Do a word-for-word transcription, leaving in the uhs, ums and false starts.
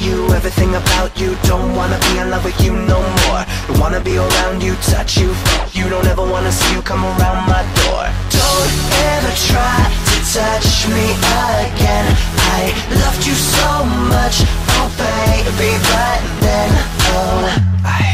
you, everything about you. Don't wanna be in love with you no more. Don't wanna be around you, touch you, fuck you. Don't ever wanna see you come around my door. Don't ever try to touch me again. I loved you so much, oh baby, but then, oh, I